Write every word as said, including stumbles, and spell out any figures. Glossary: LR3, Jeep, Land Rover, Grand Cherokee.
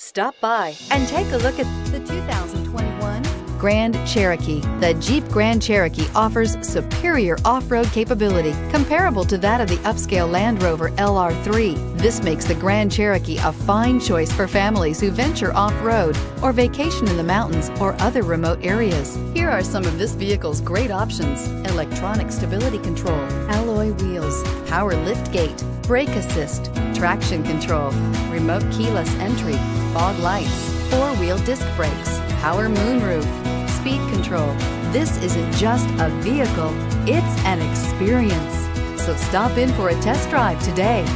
Stop by and take a look at the two thousand twenty-one Grand Cherokee. The Jeep Grand Cherokee offers superior off-road capability comparable to that of the upscale Land Rover L R three. This makes the Grand Cherokee a fine choice for families who venture off-road or vacation in the mountains or other remote areas. Here are some of this vehicle's great options: electronic stability control, alloy wheels, power liftgate, brake assist, traction control, remote keyless entry, fog lights, four-wheel disc brakes, power moonroof, speed control. This isn't just a vehicle, it's an experience. So stop in for a test drive today.